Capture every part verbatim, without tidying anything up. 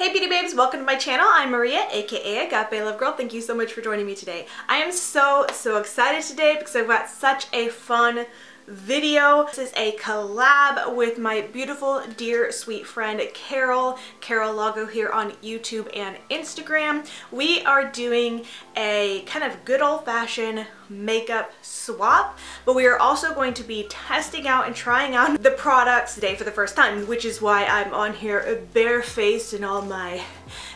Hey beauty babes, welcome to my channel. I'm Maria, aka Agape Love Girl. Thank you so much for joining me today. I am so, so excited today because I've got such a fun video. This is a collab with my beautiful, dear, sweet friend Carol, Carol Lago here on YouTube and Instagram. We are doing a kind of good old-fashioned makeup swap, but we are also going to be testing out and trying out the products today for the first time, which is why I'm on here barefaced in all my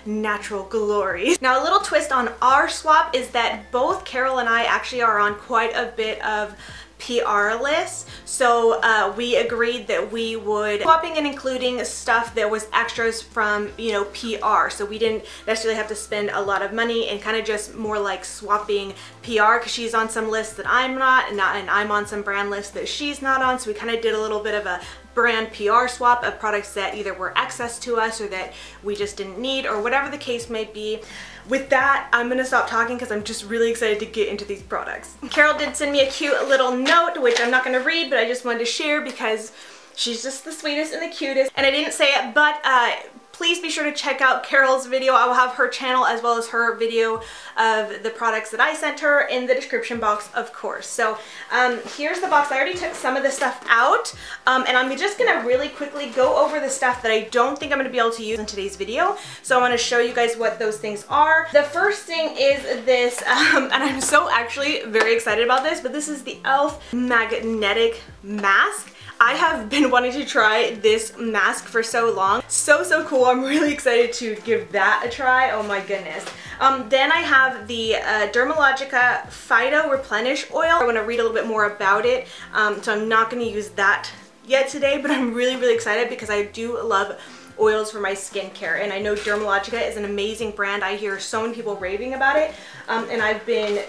natural glory. Now, a little twist on our swap is that both Carol and I actually are on quite a bit of P R lists, so uh, we agreed that we would swapping and including stuff that was extras from, you know, P R, so we didn't necessarily have to spend a lot of money and kind of just more like swapping P R, because she's on some lists that I'm not, and, not, and I'm on some brand lists that she's not on, so we kind of did a little bit of a brand P R swap of products that either were excess to us or that we just didn't need or whatever the case may be. With that, I'm gonna stop talking because I'm just really excited to get into these products. Carol did send me a cute little note, which I'm not gonna read, but I just wanted to share because she's just the sweetest and the cutest. And I didn't say it, but uh, please be sure to check out Carol's video. I will have her channel as well as her video of the products that I sent her in the description box, of course. So um, here's the box. I already took some of the stuff out, um, and I'm just gonna really quickly go over the stuff that I don't think I'm gonna be able to use in today's video. So I wanna show you guys what those things are. The first thing is this, um, and I'm so actually very excited about this, but this is the e l f Magnetic Mask. I have been wanting to try this mask for so long. So, so cool. I'm really excited to give that a try. Oh my goodness. Um, then I have the uh, Dermalogica Fido Replenish Oil. I want to read a little bit more about it, um, so I'm not going to use that yet today, but I'm really, really excited because I do love oils for my skincare, and I know Dermalogica is an amazing brand. I hear so many people raving about it, um, and I've been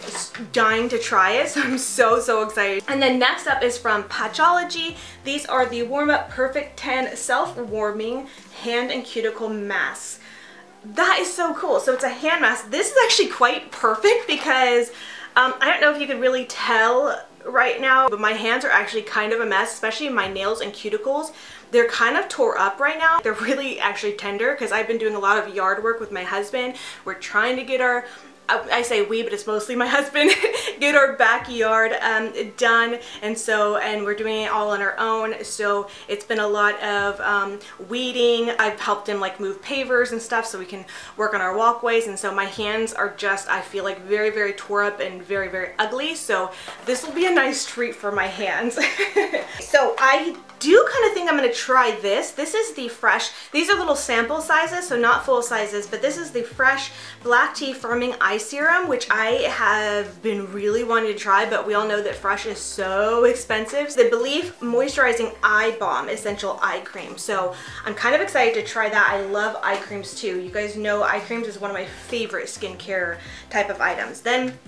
dying to try it, so I'm so, so excited. And then next up is from Patchology. These are the Warm Up Perfect ten Self-Warming Hand and Cuticle Mask. That is so cool. So it's a hand mask. This is actually quite perfect because um, I don't know if you could really tell right now, but my hands are actually kind of a mess, especially my nails and cuticles. They're kind of tore up right now. They're really actually tender because I've been doing a lot of yard work with my husband. We're trying to get our, I say we, but it's mostly my husband, get our backyard um, done, and so, and we're doing it all on our own, so it's been a lot of um, weeding. I've helped him like move pavers and stuff so we can work on our walkways, and so my hands are just, I feel like very, very tore up and very, very ugly, so this will be a nice treat for my hands. So I do kind of think I'm going to try this. This is the Fresh, these are little sample sizes, so not full sizes, but this is the Fresh Black Tea Firming Eye Serum, which I have been really wanting to try, but we all know that Fresh is so expensive. The Belief Moisturizing Eye Balm Essential Eye Cream. So I'm kind of excited to try that. I love eye creams too. You guys know eye creams is one of my favorite skincare type of items. Then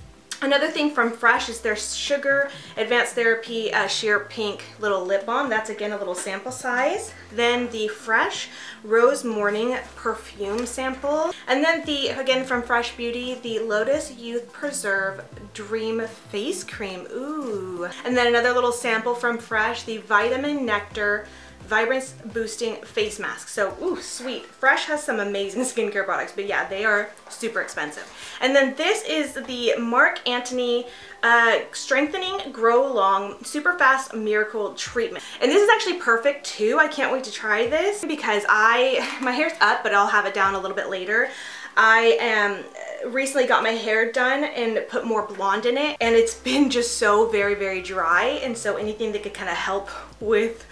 another thing from Fresh is their Sugar Advanced Therapy uh, Sheer Pink Little Lip Balm. That's again a little sample size. Then the Fresh Rose Morning Perfume sample. And then the, again from Fresh Beauty, the Lotus Youth Preserve Dream Face Cream. Ooh. And then another little sample from Fresh, the Vitamin Nectar Vibrance Boosting Face Mask. So, ooh, sweet. Fresh has some amazing skincare products, but yeah, they are super expensive. And then this is the Marc Anthony uh, Strengthening Grow Long Super Fast Miracle Treatment. And this is actually perfect too. I can't wait to try this because I, my hair's up, but I'll have it down a little bit later. I am recently got my hair done and put more blonde in it, and it's been just so very, very dry. And so anything that could kind of help with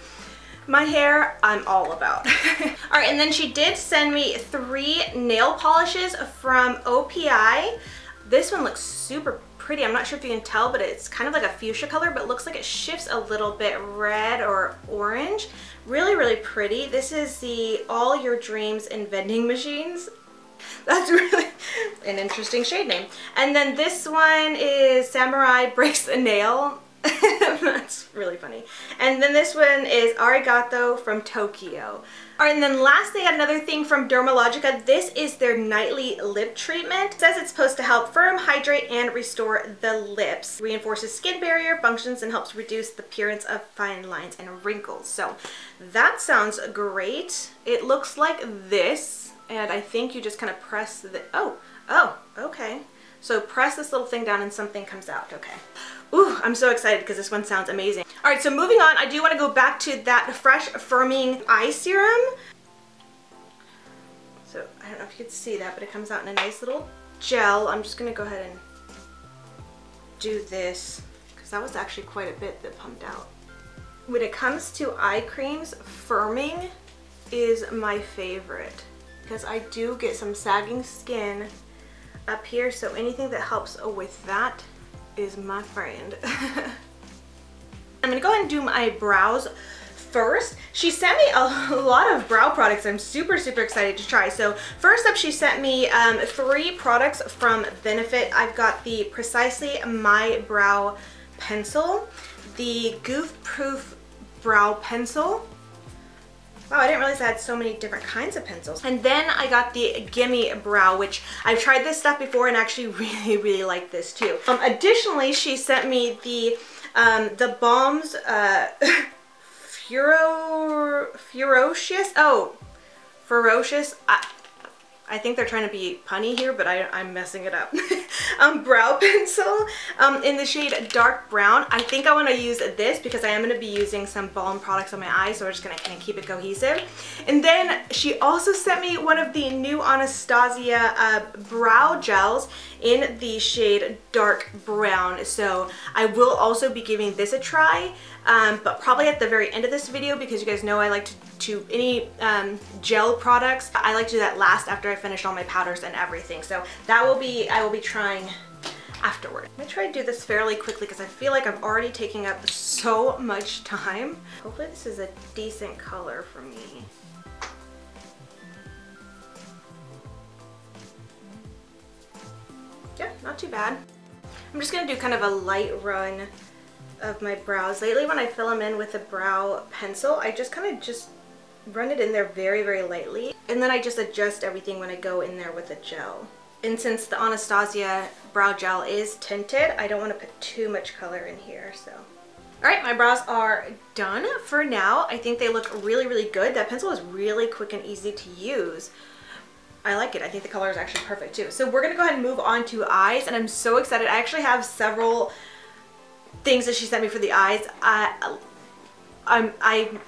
my hair, I'm all about. All right, and then she did send me three nail polishes from O P I. This one looks super pretty. I'm not sure if you can tell, but it's kind of like a fuchsia color, but it looks like it shifts a little bit red or orange. Really, really pretty. This is the All Your Dreams In Vending Machines. That's really an interesting shade name. And then this one is Samurai Breaks a Nail. That's really funny. And then this one is Arigato from Tokyo. All right, and then lastly, another thing from Dermalogica. This is their nightly lip treatment. It says it's supposed to help firm, hydrate, and restore the lips. Reinforces skin barrier, functions, and helps reduce the appearance of fine lines and wrinkles. So that sounds great. It looks like this. And I think you just kind of press the, oh, oh, okay. So press this little thing down and something comes out, okay. Ooh, I'm so excited because this one sounds amazing. All right, so moving on, I do want to go back to that Fresh Firming Eye Serum. So I don't know if you can see that, but it comes out in a nice little gel. I'm just gonna go ahead and do this because that was actually quite a bit that pumped out. When it comes to eye creams, firming is my favorite because I do get some sagging skin up here, so anything that helps with that is my friend. I'm gonna go ahead and do my brows first. She sent me a lot of brow products I'm super super excited to try. So first up, she sent me um, three products from Benefit. I've got the Precisely My Brow Pencil, the Goof Proof Brow Pencil. Wow, I didn't realize I had so many different kinds of pencils. And then I got the Gimme Brow, which I've tried this stuff before and actually really, really like this too. Um, additionally, she sent me the um, the Balm's uh, Furo Ferocious. Oh, Ferocious. I, I think they're trying to be punny here, but I, I'm messing it up. um, brow pencil um, in the shade dark brown. I think I want to use this because I am going to be using some balm products on my eyes, so we're just going to kind of keep it cohesive. And then she also sent me one of the new Anastasia uh, brow gels in the shade dark brown. So I will also be giving this a try, um, but probably at the very end of this video because you guys know I like to to any um, gel products. I like to do that last after I finish all my powders and everything. So that will be, I will be trying afterward. I'm gonna try to do this fairly quickly because I feel like I'm already taking up so much time. Hopefully this is a decent color for me. Yeah, not too bad. I'm just gonna do kind of a light run of my brows. Lately when I fill them in with a brow pencil, I just kind of just run it in there very, very lightly. And then I just adjust everything when I go in there with a gel. And since the Anastasia brow gel is tinted, I don't want to put too much color in here, so. All right, my brows are done for now. I think they look really, really good. That pencil is really quick and easy to use. I like it. I think the color is actually perfect too. So we're gonna go ahead and move on to eyes, and I'm so excited. I actually have several things that she sent me for the eyes. I, I'm, I'm,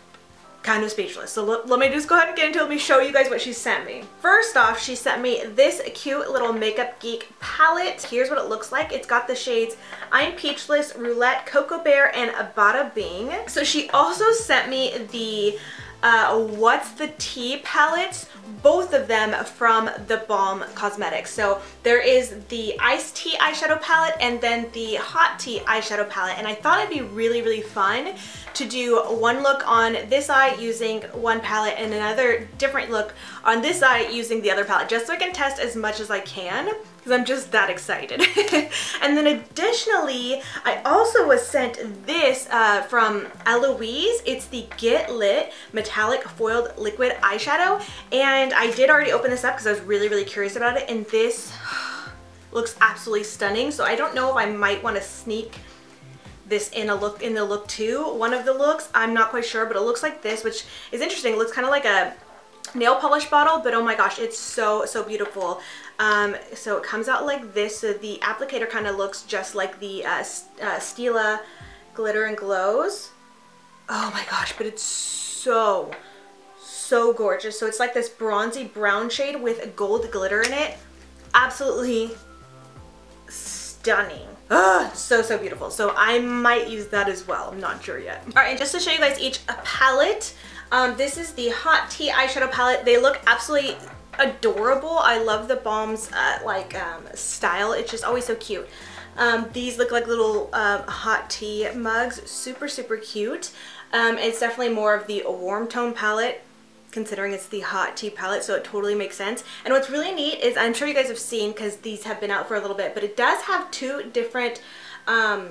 kind of speechless. So let, let me just go ahead and get into it. Let me show you guys what she sent me. First off, she sent me this cute little Makeup Geek palette. Here's what it looks like. It's got the shades I'm Peachless, Roulette, Cocoa Bear, and Bada Bing. So she also sent me the uh, What's the Tea palettes, both of them from the Balm Cosmetics. So there is the Iced Tea eyeshadow palette and then the Hot Tea eyeshadow palette. And I thought it'd be really, really fun to do one look on this eye using one palette and another different look on this eye using the other palette, just so I can test as much as I can because I'm just that excited. And then additionally, I also was sent this uh, from Eloise. It's the Get Lit Metallic Foiled Liquid Eyeshadow. And I did already open this up because I was really, really curious about it. And this looks absolutely stunning. So I don't know if I might want to sneak this in a look in the look two, one of the looks. I'm not quite sure, but it looks like this, which is interesting. It looks kind of like a nail polish bottle, but oh my gosh, it's so, so beautiful. Um, so it comes out like this. So the applicator kind of looks just like the uh, uh, Stila Glitter and Glows. Oh my gosh, but it's so, so gorgeous. So it's like this bronzy brown shade with gold glitter in it. Absolutely stunning. Oh, so, so beautiful. So I might use that as well. I'm not sure yet. All right, and just to show you guys each a palette, um, this is the Hot Tea eyeshadow palette. They look absolutely adorable. I love the Balm's uh, like um, style. It's just always so cute. Um, these look like little um, hot tea mugs. Super, super cute. Um, it's definitely more of the warm tone palette, considering it's the Hot Tea palette, so it totally makes sense. And what's really neat is, I'm sure you guys have seen because these have been out for a little bit, but it does have two different um,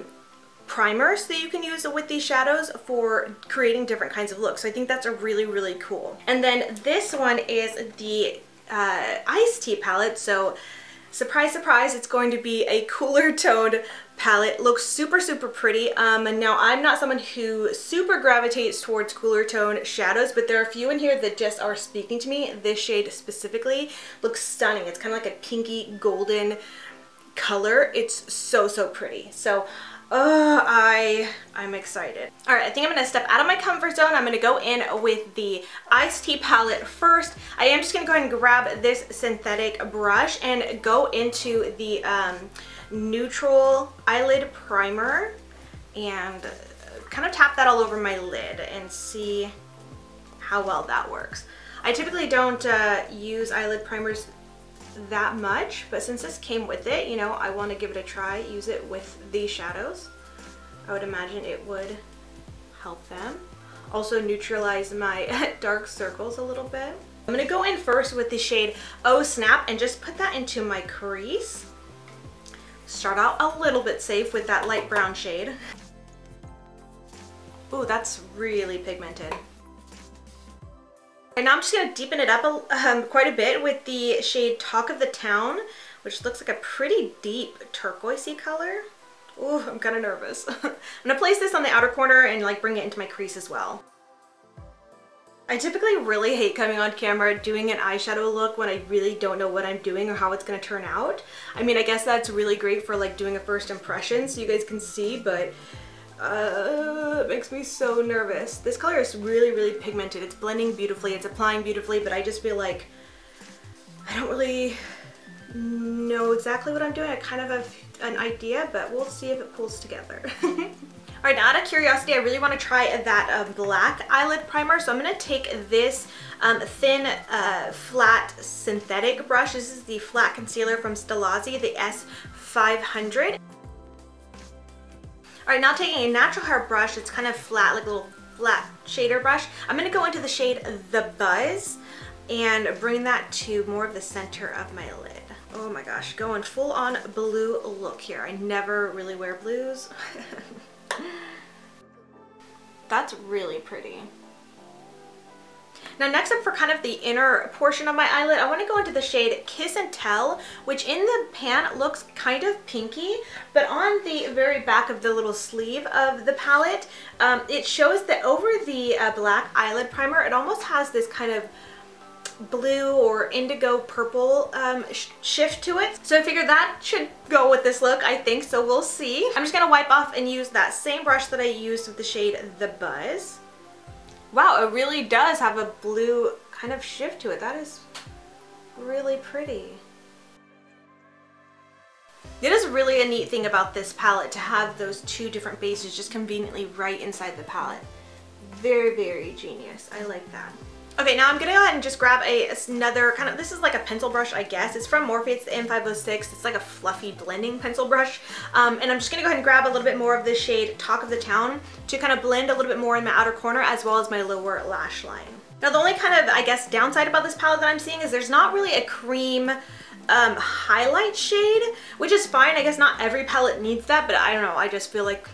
primers that you can use with these shadows for creating different kinds of looks. So I think that's a really, really cool. And then this one is the uh, Iced Tea palette. So surprise, surprise, it's going to be a cooler toned palette. Looks super, super pretty. Um, and now I'm not someone who super gravitates towards cooler tone shadows, but there are a few in here that just are speaking to me. This shade specifically looks stunning. It's kind of like a pinky golden color. It's so, so pretty. So Uh, I, I'm excited. All right, I think I'm gonna step out of my comfort zone. I'm gonna go in with the Iced Tea palette first. I am just gonna go ahead and grab this synthetic brush and go into the um, neutral eyelid primer and kind of tap that all over my lid and see how well that works. I typically don't uh, use eyelid primers that much, but since this came with it, you know, I want to give it a try, use it with these shadows. I would imagine it would help them. Also neutralize my dark circles a little bit. I'm going to go in first with the shade Oh Snap and just put that into my crease. Start out a little bit safe with that light brown shade. Ooh, that's really pigmented. And now I'm just going to deepen it up a, um, quite a bit with the shade Talk of the Town, which looks like a pretty deep turquoisey color. Ooh, I'm kind of nervous. I'm going to place this on the outer corner and like bring it into my crease as well. I typically really hate coming on camera doing an eyeshadow look when I really don't know what I'm doing or how it's going to turn out. I mean, I guess that's really great for like doing a first impression so you guys can see, but Uh, it makes me so nervous. This color is really, really pigmented. It's blending beautifully, it's applying beautifully, but I just feel like I don't really know exactly what I'm doing. I kind of have an idea, but we'll see if it pulls together. All right, now out of curiosity, I really want to try that uh, black eyelid primer, so I'm going to take this um, thin, uh, flat synthetic brush. This is the flat concealer from Stilazzi, the S five hundred. All right, now taking a natural hair brush, it's kind of flat, like a little flat shader brush. I'm gonna go into the shade The Buzz and bring that to more of the center of my lid. Oh my gosh, going full on blue look here. I never really wear blues. That's really pretty. Now next up for kind of the inner portion of my eyelid, I want to go into the shade Kiss and Tell, which in the pan looks kind of pinky, but on the very back of the little sleeve of the palette, um, it shows that over the uh, black eyelid primer, it almost has this kind of blue or indigo purple um, sh shift to it. So I figured that should go with this look, I think, so we'll see. I'm just going to wipe off and use that same brush that I used with the shade The Buzz. Wow, it really does have a blue kind of shift to it. That is really pretty. It is really a neat thing about this palette to have those two different bases just conveniently right inside the palette. Very, very genius. I like that. Okay, now I'm gonna go ahead and just grab a, another kind of, this is like a pencil brush, I guess. It's from Morphe, it's the M five oh six. It's like a fluffy blending pencil brush. Um, and I'm just gonna go ahead and grab a little bit more of the shade Talk of the Town to kind of blend a little bit more in my outer corner as well as my lower lash line. Now the only kind of, I guess, downside about this palette that I'm seeing is there's not really a cream um, highlight shade, which is fine. I guess not every palette needs that, but I don't know, I just feel like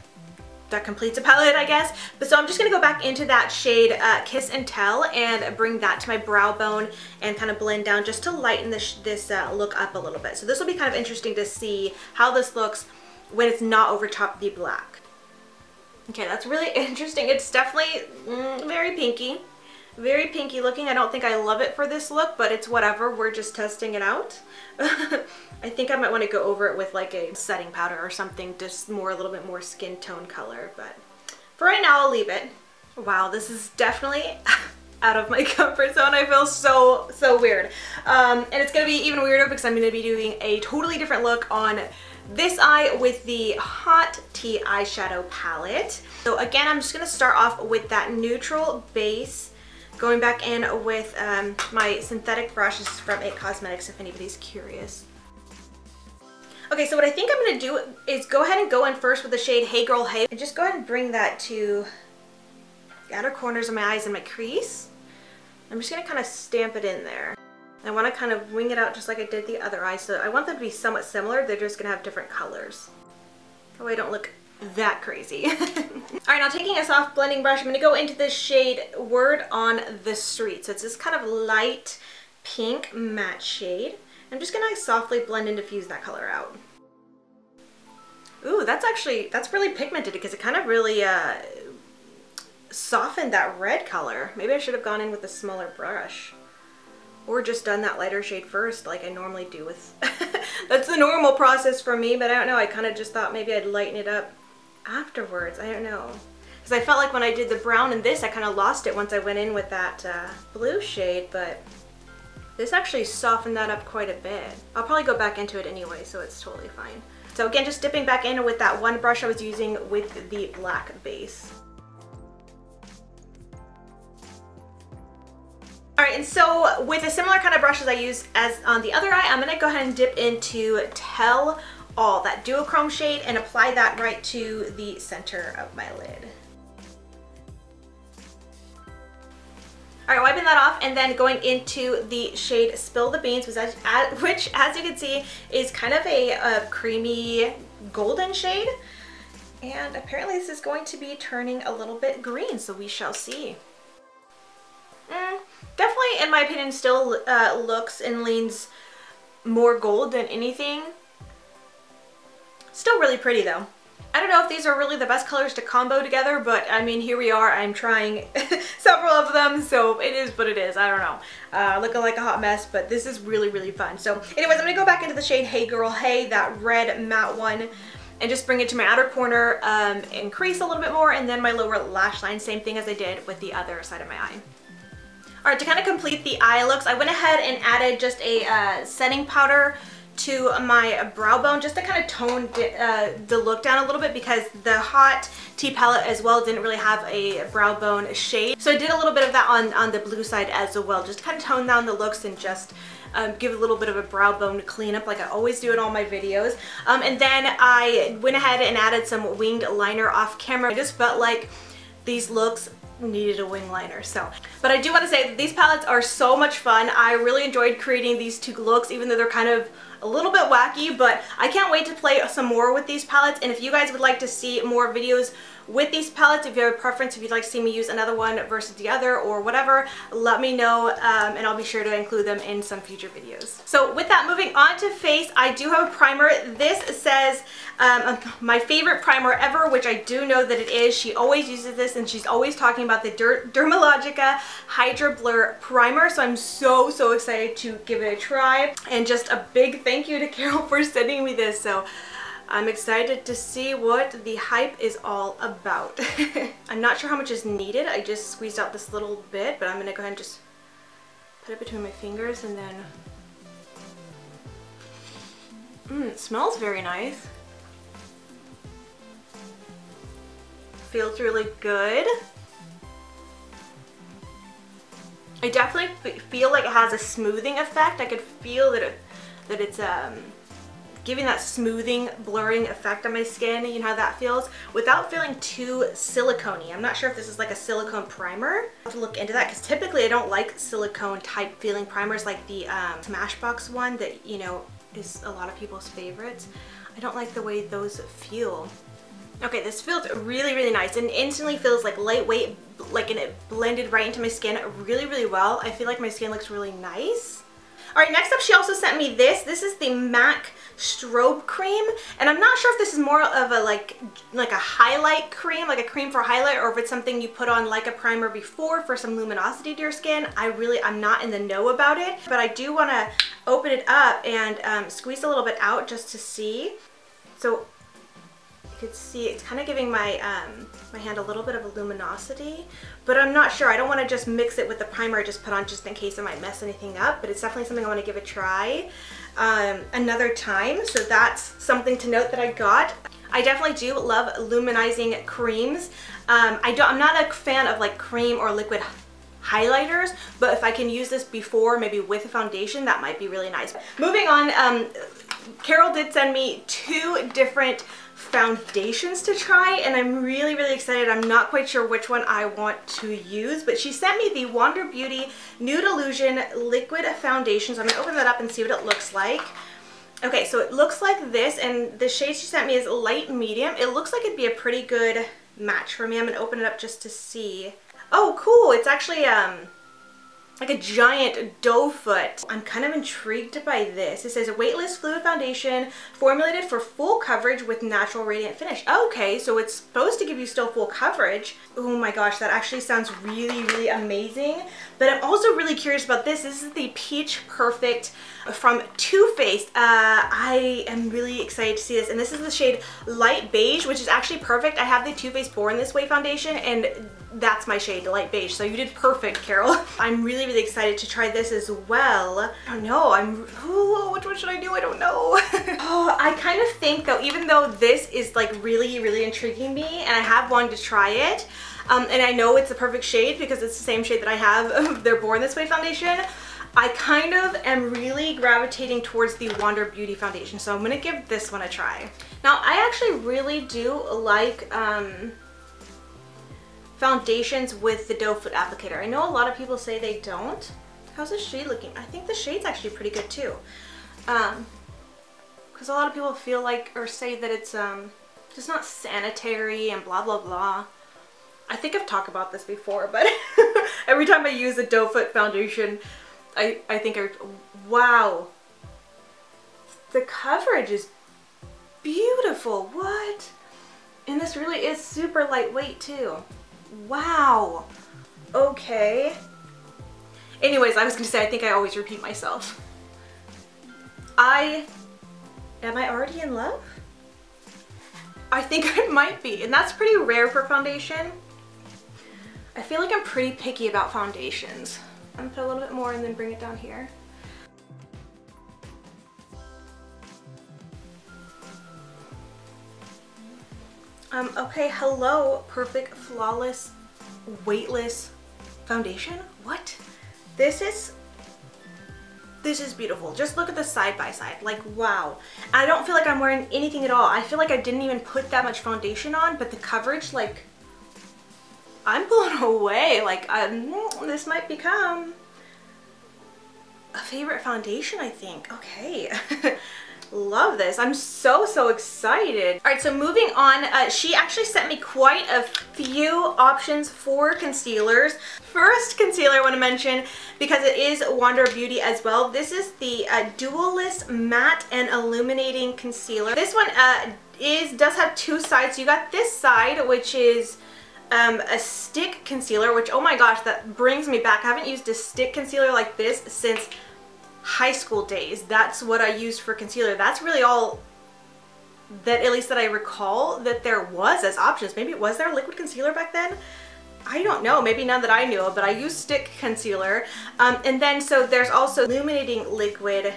that completes a palette, I guess. But so I'm just gonna go back into that shade uh, Kiss and Tell and bring that to my brow bone and kind of blend down just to lighten this, this uh, look up a little bit. So this will be kind of interesting to see how this looks when it's not over top the black. Okay, that's really interesting. It's definitely mm, very pinky, very pinky looking. I don't think I love it for this look, but it's whatever. We're just testing it out. I think I might want to go over it with like a setting powder or something, just more, a little bit more skin tone color, but for right now I'll leave it. Wow, this is definitely out of my comfort zone. I feel so, so weird. Um, and it's going to be even weirder because I'm going to be doing a totally different look on this eye with the Hot Tea eyeshadow palette. So again, I'm just going to start off with that neutral base, going back in with um, my synthetic brushes from it Cosmetics, if anybody's curious. Okay, so what I think I'm gonna do is go ahead and go in first with the shade Hey Girl Hey and just go ahead and bring that to the outer corners of my eyes and my crease. I'm just gonna kind of stamp it in there. I wanna kind of wing it out just like I did the other eye, so I want them to be somewhat similar. They're just gonna have different colors. That way I don't look that crazy. All right, now taking a soft blending brush, I'm gonna go into this shade Word on the Street. So it's this kind of light pink matte shade. I'm just gonna softly blend and diffuse that color out. Ooh, that's actually, that's really pigmented because it kind of really uh, softened that red color. Maybe I should have gone in with a smaller brush or just done that lighter shade first like I normally do with, that's the normal process for me, but I don't know. I kind of just thought maybe I'd lighten it up afterwards. I don't know. Because I felt like when I did the brown in this, I kind of lost it once I went in with that uh, blue shade, but this actually softened that up quite a bit. I'll probably go back into it anyway, so it's totally fine. So again, just dipping back in with that one brush I was using with the black base. All right, and so with a similar kind of brush as I use as on the other eye, I'm gonna go ahead and dip into Tell All, that duochrome shade, and apply that right to the center of my lid. All right, wiping that off and then going into the shade Spill the Beans, which as, which, as you can see, is kind of a, a creamy golden shade. And apparently this is going to be turning a little bit green, so we shall see. Mm, definitely, in my opinion, still uh, looks and leans more gold than anything. Still really pretty though. I don't know if these are really the best colors to combo together, but I mean, here we are. I'm trying several of them, so it is what it is. I don't know. Uh, looking like a hot mess, but this is really, really fun. So anyways, I'm gonna go back into the shade Hey Girl Hey, that red matte one, and just bring it to my outer corner, um, increase a little bit more, and then my lower lash line, same thing as I did with the other side of my eye. All right, to kind of complete the eye looks, I went ahead and added just a uh, setting powder to my brow bone just to kind of tone uh, the look down a little bit, because the Hot Tea palette as well didn't really have a brow bone shade. So I did a little bit of that on, on the blue side as well, just to kind of tone down the looks and just um, give a little bit of a brow bone cleanup like I always do in all my videos. Um, and then I went ahead and added some winged liner off camera. I just felt like these looks needed a wing liner, so. But I do want to say that these palettes are so much fun. I really enjoyed creating these two looks, even though they're kind of a little bit wacky, but I can't wait to play some more with these palettes. And if you guys would like to see more videos with these palettes, if you have a preference, if you'd like to see me use another one versus the other or whatever, let me know, um, and I'll be sure to include them in some future videos. So with that, moving on to face, I do have a primer. This says um, my favorite primer ever, which I do know that it is. She always uses this and she's always talking about the Der Dermalogica Hydra Blur Primer, so I'm so, so excited to give it a try. And just a big thank you to Carol for sending me this, so I'm excited to see what the hype is all about. I'm not sure how much is needed. I just squeezed out this little bit, but I'm gonna go ahead and just put it between my fingers and then... Mmm, it smells very nice. Feels really good. I definitely feel like it has a smoothing effect. I could feel that, it, that it's... um. giving that smoothing, blurring effect on my skin. You know how that feels? Without feeling too silicone-y. I'm not sure if this is like a silicone primer. I'll have to look into that, because typically I don't like silicone type feeling primers like the um, Smashbox one that, you know, is a lot of people's favorites. I don't like the way those feel. Okay, this feels really, really nice and instantly feels like lightweight, like, and it blended right into my skin really, really well. I feel like my skin looks really nice. All right, next up, she also sent me this. This is the MAC Strobe Cream, and I'm not sure if this is more of a like like a highlight cream, like a cream for highlight, or if it's something you put on like a primer before for some luminosity to your skin. I really, I'm not in the know about it, but I do want to open it up and um, squeeze a little bit out just to see. So you can see it's kind of giving my um, my hand a little bit of a luminosity, but I'm not sure. I don't want to just mix it with the primer I just put on just in case I might mess anything up, but it's definitely something I want to give a try um, another time. So that's something to note that I got. I definitely do love luminizing creams. Um, I don't, I'm not a fan of like cream or liquid highlighters, but if I can use this before, maybe with a foundation, that might be really nice. Moving on, um, Carol did send me two different foundations to try, and I'm really, really excited. I'm not quite sure which one I want to use, but she sent me the Wander Beauty Nude Illusion Liquid Foundation, so I'm gonna open that up and see what it looks like. Okay, so it looks like this, and the shade she sent me is light medium. It looks like it'd be a pretty good match for me. I'm gonna open it up just to see. Oh, cool, it's actually um like a giant doe foot. I'm kind of intrigued by this. It says a weightless fluid foundation formulated for full coverage with natural radiant finish. Okay, so it's supposed to give you still full coverage. Oh my gosh, that actually sounds really, really amazing. But I'm also really curious about this. This is the Peach Perfect from Too Faced. Uh, I am really excited to see this. And this is the shade Light Beige, which is actually perfect. I have the Too Faced Born This Way foundation, and that's my shade, Light Beige. So you did perfect, Carol. I'm really, really excited to try this as well. I don't know. I'm, ooh, which one should I do? I don't know. Oh, I kind of think though, even though this is like really, really intriguing me and I have wanted to try it, um, and I know it's the perfect shade because it's the same shade that I have of their Born This Way foundation, I kind of am really gravitating towards the Wander Beauty foundation. So I'm gonna give this one a try. Now, I actually really do like, um, foundations with the doe foot applicator. I know a lot of people say they don't. How's this shade looking? I think the shade's actually pretty good too. Um, because a lot of people feel like, or say that it's um, just not sanitary and blah, blah, blah. I think I've talked about this before, but every time I use a doe foot foundation, I, I think I, wow. The coverage is beautiful, what? And this really is super lightweight too. Wow. Okay. Anyways, I was gonna say, I think I always repeat myself. I, am I already in love? I think I might be, and that's pretty rare for foundation. I feel like I'm pretty picky about foundations. I'm gonna put a little bit more and then bring it down here. Um, okay, hello, perfect, flawless, weightless foundation. What? This is, this is beautiful. Just look at the side by side, like wow. I don't feel like I'm wearing anything at all. I feel like I didn't even put that much foundation on, but the coverage, like, I'm blown away. Like, I'm, this might become a favorite foundation, I think. Okay. Love this. I'm so, so excited. All right, so moving on, uh, she actually sent me quite a few options for concealers. First concealer I want to mention, because it is Wander Beauty as well. This is the uh, Dualist Matte and Illuminating Concealer. This one uh, is does have two sides. You got this side, which is um, a stick concealer, which, oh my gosh, that brings me back. I haven't used a stick concealer like this since high school days. That's what I used for concealer. That's really all that, at least that I recall, that there was as options. Maybe, was there a liquid concealer back then? I don't know, maybe none that I knew of, but I used stick concealer. Um, and then, so there's also illuminating liquid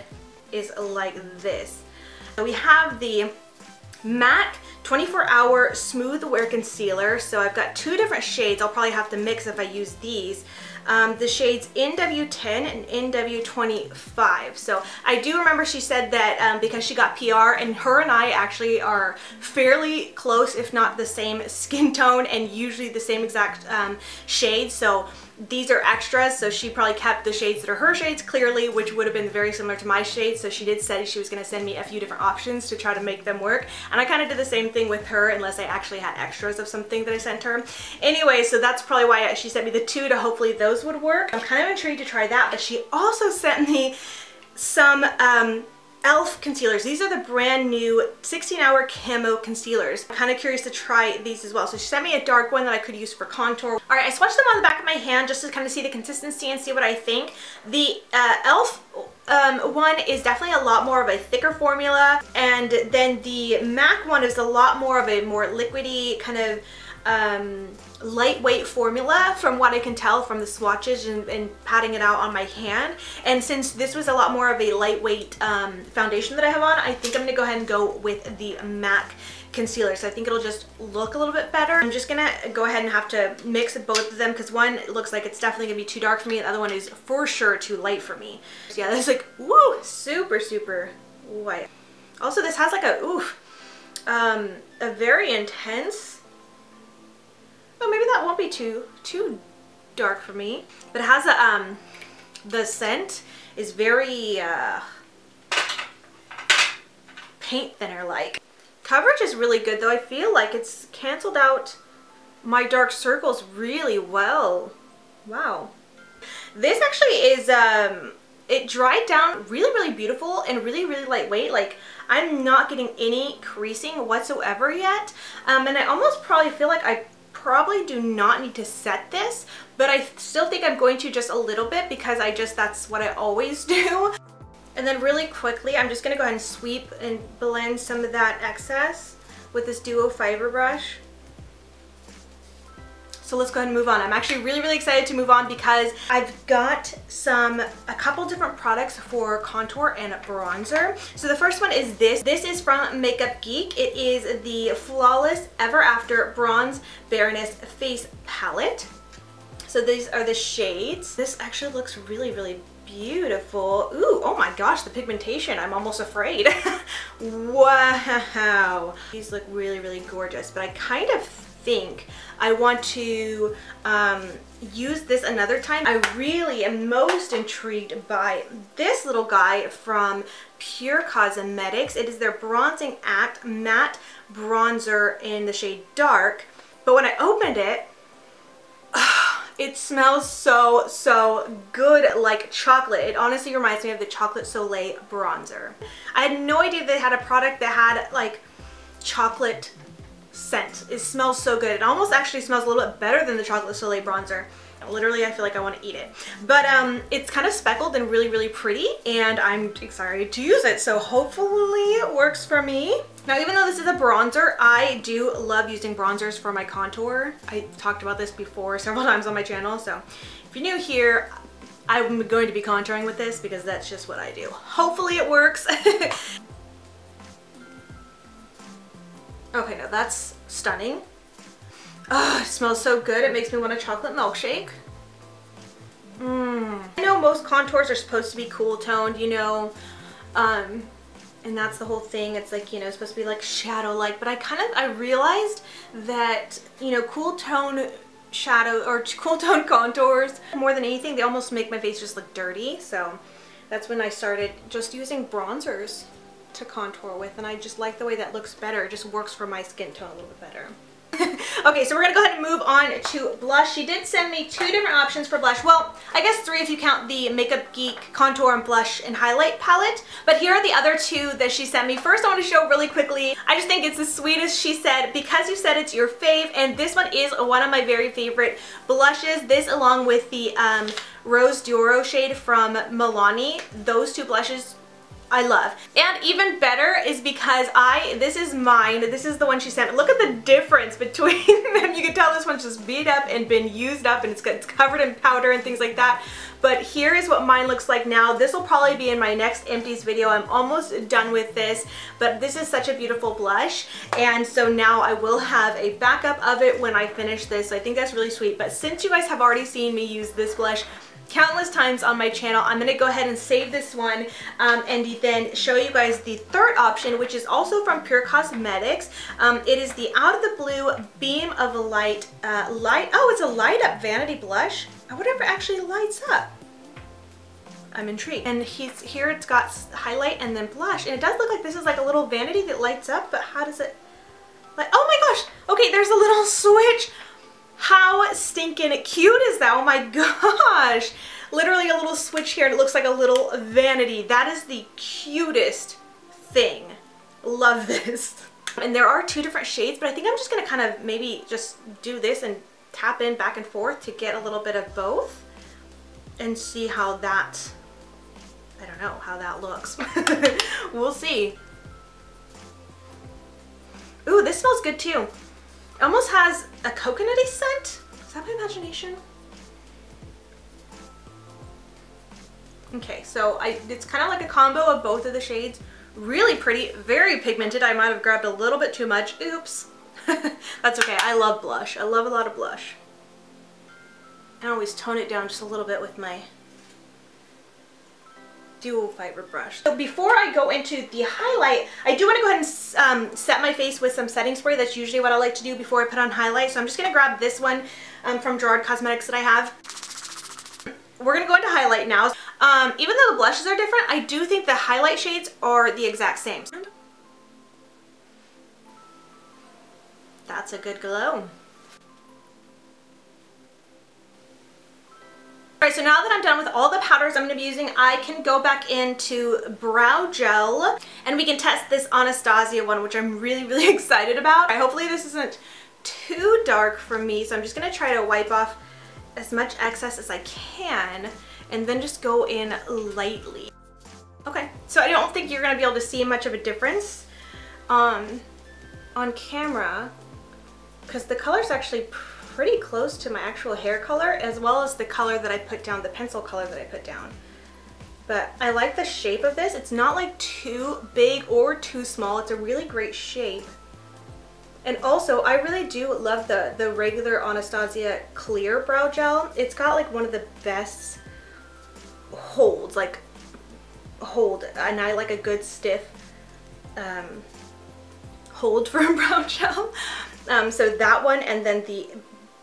is like this. So we have the MAC twenty-four hour Smooth Wear Concealer. So I've got two different shades. I'll probably have to mix if I use these. Um, the shades N W ten and N W twenty-five. So I do remember she said that um, because she got P R, and her and I actually are fairly close, if not the same skin tone, and usually the same exact um, shade. So these are extras, so she probably kept the shades that are her shades clearly, which would have been very similar to my shades. So she did say she was going to send me a few different options to try to make them work, and I kind of did the same thing with her, unless I actually had extras of something that I sent her. Anyway, so that's probably why she sent me the two, to hopefully those would work. I'm kind of intrigued to try that, but she also sent me some um e l f concealers. These are the brand new sixteen hour camo concealers. I'm kind of curious to try these as well. So she sent me a dark one that I could use for contour. All right, I swatched them on the back of my hand just to kind of see the consistency and see what I think. The uh, e l f um, one is definitely a lot more of a thicker formula, and then the MAC one is a lot more of a more liquidy kind of um, lightweight formula, from what I can tell from the swatches and, and patting it out on my hand. And since this was a lot more of a lightweight um, foundation that I have on, I think I'm gonna go ahead and go with the MAC concealer. So I think it'll just look a little bit better. I'm just gonna go ahead and have to mix both of them, because one looks like it's definitely gonna be too dark for me, and the other one is for sure too light for me. So yeah, that's like, woo, super, super white. Also, this has like a, oof, um, a very intense, well, maybe that won't be too too dark for me, but it has a um the scent is very uh paint thinner like. Coverage is really good though. I feel like it's canceled out my dark circles really well. Wow. This actually is, um, it dried down really, really beautiful and really, really lightweight. Like, I'm not getting any creasing whatsoever yet. Um, and I almost probably feel like I probably do not need to set this, but I still think I'm going to just a little bit because I just, that's what I always do. And then really quickly, I'm just gonna go ahead and sweep and blend some of that excess with this duo fiber brush. So let's go ahead and move on. I'm actually really, really excited to move on because I've got some, a couple different products for contour and bronzer. So the first one is this. This is from Makeup Geek. It is the Flawless Ever After Bronze Baroness Face Palette. So these are the shades. This actually looks really, really beautiful. Ooh, oh my gosh, the pigmentation. I'm almost afraid. Wow. These look really, really gorgeous, but I kind of think I want to um, use this another time. I really am most intrigued by this little guy from Pure Cosmetics. It is their Bronzing Act Matte Bronzer in the shade Dark. But when I opened it, it smells so, so good, like chocolate. It honestly reminds me of the Chocolate Soleil bronzer. I had no idea they had a product that had like chocolate scent. It smells so good. It almost actually smells a little bit better than the Chocolate Soleil bronzer. Literally, I feel like I want to eat it. But um, it's kind of speckled and really, really pretty, and I'm excited to use it. So hopefully it works for me. Now, even though this is a bronzer, I do love using bronzers for my contour. I talked about this before several times on my channel, so if you're new here, I'm going to be contouring with this because that's just what I do. Hopefully it works. Okay, now that's stunning. Oh, it smells so good. It makes me want a chocolate milkshake. Mmm. I know most contours are supposed to be cool toned, you know, um, and that's the whole thing. It's like, you know, it's supposed to be like shadow-like, but I kind of, I realized that, you know, cool tone shadow or cool tone contours, more than anything, they almost make my face just look dirty. So that's when I started just using bronzers to contour with, and I just like the way that looks better. It just works for my skin tone a little bit better. Okay, so we're gonna go ahead and move on to blush. She did send me two different options for blush. Well, I guess three if you count the Makeup Geek Contour and Blush and Highlight palette, but here are the other two that she sent me. First, I want to show really quickly. I just think it's the sweetest. She said, "Because you said it's your fave," and this one is one of my very favorite blushes. This, along with the um, Rose D'Oro shade from Milani, those two blushes I love. And even better is because I, this is mine, this is the one she sent. Look at the difference between them. You can tell this one's just beat up and been used up and it's, it's covered in powder and things like that. But here is what mine looks like now. This will probably be in my next empties video. I'm almost done with this, but this is such a beautiful blush. And so now I will have a backup of it when I finish this. So I think that's really sweet. But since you guys have already seen me use this blush countless times on my channel, I'm gonna go ahead and save this one um, and then show you guys the third option, which is also from Pure Cosmetics. Um, it is the Out of the Blue Beam of Light uh, light oh it's a light up vanity blush. I wonder if it actually lights up. I'm intrigued. And he's, here it's got highlight and then blush, and it does look like this is like a little vanity that lights up, but how does it, like, oh my gosh, okay, there's a little switch. How stinking cute is that? Oh my gosh. Literally a little switch here and it looks like a little vanity. That is the cutest thing. Love this. And there are two different shades, but I think I'm just gonna kind of maybe just do this and tap in back and forth to get a little bit of both and see how that, I don't know how that looks. We'll see. Ooh, this smells good too. Almost has a coconutty scent. Is that my imagination? Okay, so I, it's kind of like a combo of both of the shades. Really pretty, very pigmented. I might have grabbed a little bit too much. Oops. That's okay. I love blush. I love a lot of blush. I always tone it down just a little bit with my dual fiber brush. So before I go into the highlight, I do want to go ahead and um, set my face with some setting spray. That's usually what I like to do before I put on highlight. So I'm just going to grab this one um, from Gerard Cosmetics that I have. We're going to go into highlight now. Um, even though the blushes are different, I do think the highlight shades are the exact same. That's a good glow. so now that I'm done with all the powders I'm going to be using, I can go back into brow gel and we can test this Anastasia one, which I'm really, really excited about. I, hopefully this isn't too dark for me, so I'm just going to try to wipe off as much excess as I can and then just go in lightly. Okay, so I don't think you're going to be able to see much of a difference um, on camera because the color's actually pretty close to my actual hair color, as well as the color that I put down, the pencil color that I put down. But I like the shape of this. It's not like too big or too small. It's a really great shape. And also, I really do love the, the regular Anastasia clear brow gel. It's got like one of the best holds, like hold, and I like a good stiff um, hold for a brow gel. Um, so that one, and then the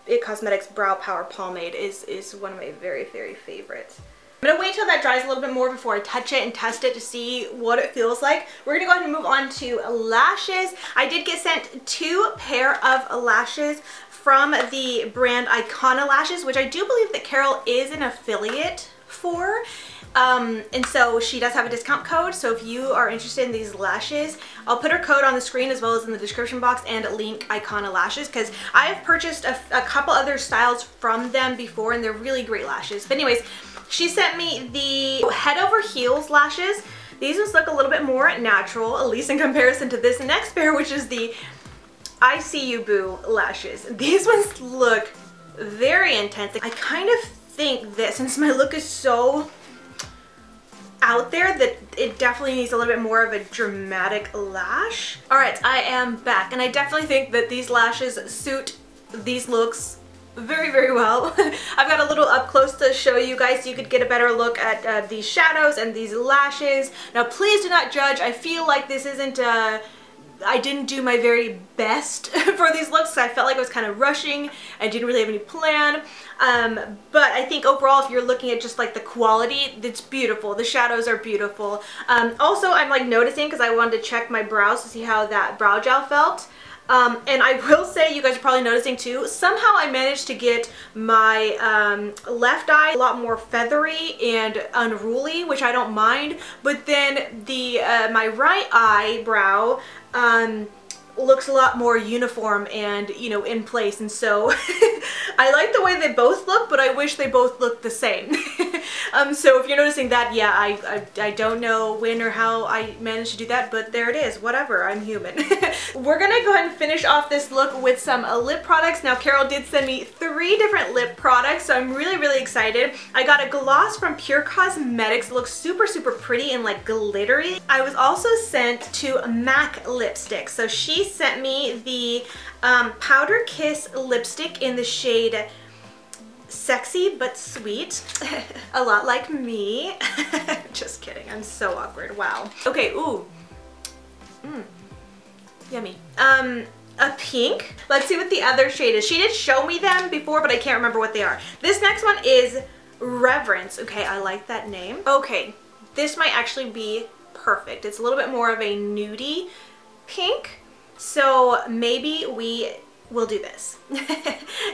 It Cosmetics Brow Power Pomade is, is one of my very, very favorites. I'm going to wait till that dries a little bit more before I touch it and test it to see what it feels like. We're going to go ahead and move on to lashes. I did get sent two pair of lashes from the brand Icona Lashes, which I do believe that Carol is an affiliate for. Um, and so she does have a discount code, so if you are interested in these lashes, I'll put her code on the screen as well as in the description box and link Icona Lashes, because I have purchased a, a couple other styles from them before and they're really great lashes. But anyways, she sent me the Head Over Heels lashes. These ones look a little bit more natural, at least in comparison to this next pair, which is the I See You Boo lashes. These ones look very intense. I kind of think that since my look is so out there that it definitely needs a little bit more of a dramatic lash. All right, I am back, and I definitely think that these lashes suit these looks very, very well. I've got a little up close to show you guys so you could get a better look at uh, these shadows and these lashes. Now, please do not judge. I feel like this isn't uh, I didn't do my very best for these looks. I felt like I was kind of rushing. I didn't really have any plan. Um, but I think overall, if you're looking at just like the quality, it's beautiful. The shadows are beautiful. Um, also, I'm like noticing because I wanted to check my brows to see how that brow gel felt. Um, and I will say, you guys are probably noticing too, somehow I managed to get my um, left eye a lot more feathery and unruly, which I don't mind. But then the uh, my right eyebrow um, looks a lot more uniform and, you know, in place. And so I like the way they both look, but I wish they both looked the same. um, so if you're noticing that, yeah, I, I, I don't know when or how I managed to do that, but there it is. Whatever, I'm human. We're gonna go ahead and finish off this look with some uh, lip products. Now, Carol did send me three different lip products, so I'm really, really excited. I got a gloss from Pure Cosmetics. It looks super, super pretty and like glittery. I was also sent two MAC lipsticks. So she sent me the um, Powder Kiss lipstick in the shade Sexy But Sweet. A lot like me. Just kidding, I'm so awkward, wow. Okay, ooh, mm. Yummy. Um, a pink. Let's see what the other shade is. She did show me them before, but I can't remember what they are. This next one is Reverence. Okay, I like that name. Okay, this might actually be perfect. It's a little bit more of a nudie pink. So maybe we will do this.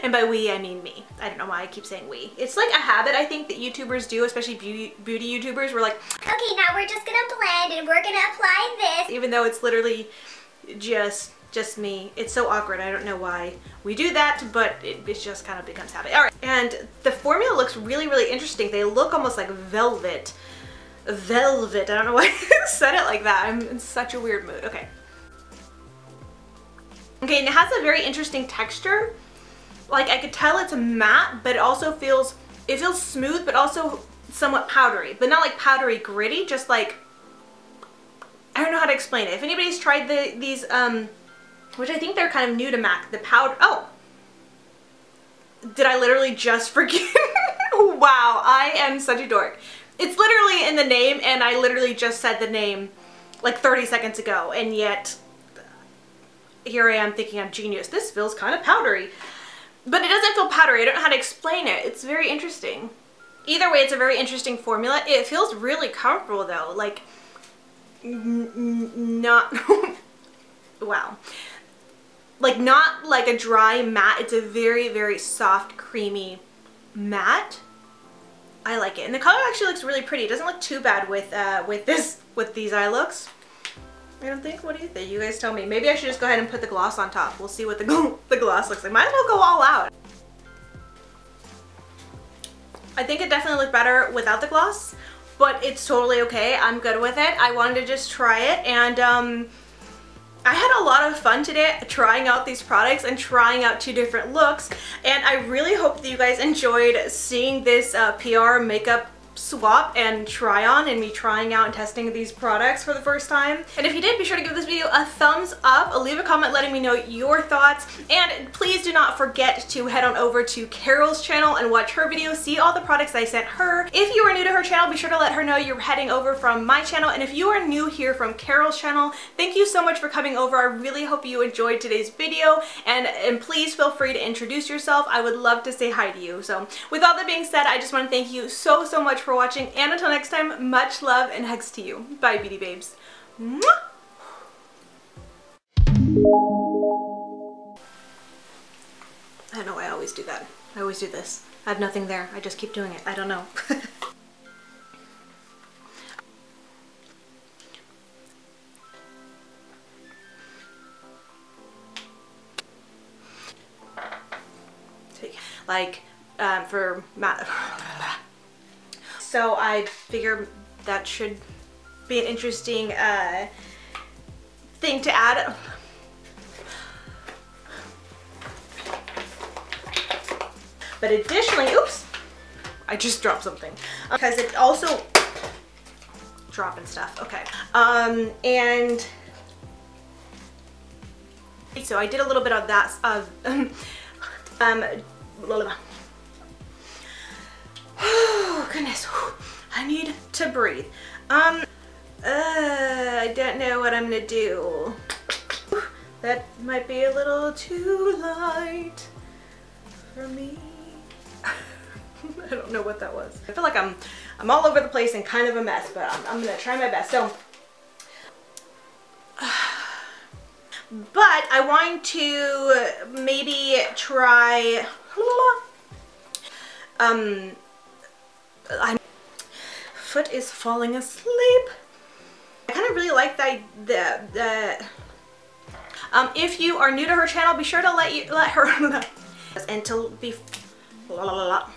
And by we, I mean me. I don't know why I keep saying we. It's like a habit I think that YouTubers do, especially beauty, beauty YouTubers. We're like, okay, now we're just gonna blend and we're gonna apply this. Even though it's literally just just me. It's so awkward. I don't know why we do that, but it, it just kind of becomes habit. All right, and the formula looks really, really interesting. They look almost like velvet. Velvet, I don't know why I said it like that. I'm in such a weird mood, okay. Okay, and it has a very interesting texture. Like I could tell it's a matte, but it also feels, it feels smooth, but also somewhat powdery, but not like powdery gritty, just like, I don't know how to explain it. If anybody's tried the, these, um, which I think they're kind of new to MAC, the powder, oh, did I literally just forget? Wow, I am such a dork. It's literally in the name, and I literally just said the name like thirty seconds ago, and yet here I am thinking I'm genius. This feels kind of powdery, but it doesn't feel powdery. I don't know how to explain it. It's very interesting. Either way, it's a very interesting formula. It feels really comfortable though, like n n not, wow. Like not like a dry matte. It's a very, very soft, creamy matte. I like it. And the color actually looks really pretty. It doesn't look too bad with uh, with this with these eye looks. I don't think. What do you think? You guys tell me. Maybe I should just go ahead and put the gloss on top. We'll see what the gl the gloss looks like. Might as well go all out. I think it definitely looked better without the gloss, but it's totally okay. I'm good with it. I wanted to just try it, and um, I had a lot of fun today trying out these products and trying out two different looks, and I really hope that you guys enjoyed seeing this uh, P R makeup swap and try on and me trying out and testing these products for the first time. And if you did, be sure to give this video a thumbs up, leave a comment letting me know your thoughts, and please do not forget to head on over to Carol's channel and watch her video, see all the products I sent her. If you are new to her channel, be sure to let her know you're heading over from my channel, and if you are new here from Carol's channel, thank you so much for coming over. I really hope you enjoyed today's video, and, and please feel free to introduce yourself. I would love to say hi to you. So with all that being said, I just want to thank you so, so much for for watching, and until next time, much love and hugs to you. Bye, beauty babes. I don't know why I always do that. I always do this. I have nothing there. I just keep doing it. I don't know. Like, um, for Matt. So I figure that should be an interesting uh, thing to add. But additionally, oops, I just dropped something. Because it's also dropping stuff, okay. Um, and so I did a little bit of that, of, um, um, oh goodness, I need to breathe. Um, uh, I don't know what I'm gonna do. That might be a little too light for me. I don't know what that was. I feel like I'm, I'm all over the place and kind of a mess, but I'm, I'm gonna try my best. So, but I want to maybe try, um, I'm, foot is falling asleep. I kind of really like that. The, the um, if you are new to her channel, be sure to let you let her and to be la la la.